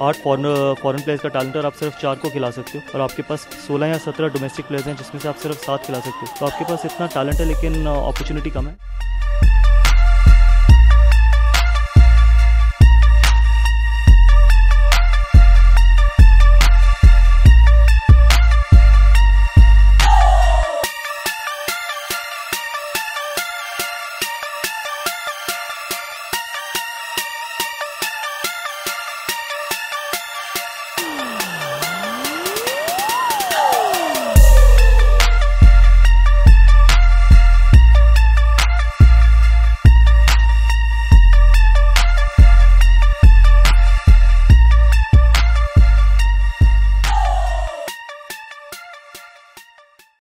8 foreign players का talent है और आप सिर्फ 4 को खिला सकते हो, और आपके पास 16 या 17 डोमेस्टिक प्लेयर्स हैं जिसमें से आप सिर्फ 7 खिला सकते हो। तो आपके पास इतना टैलेंट है लेकिन अपॉर्चुनिटी कम है।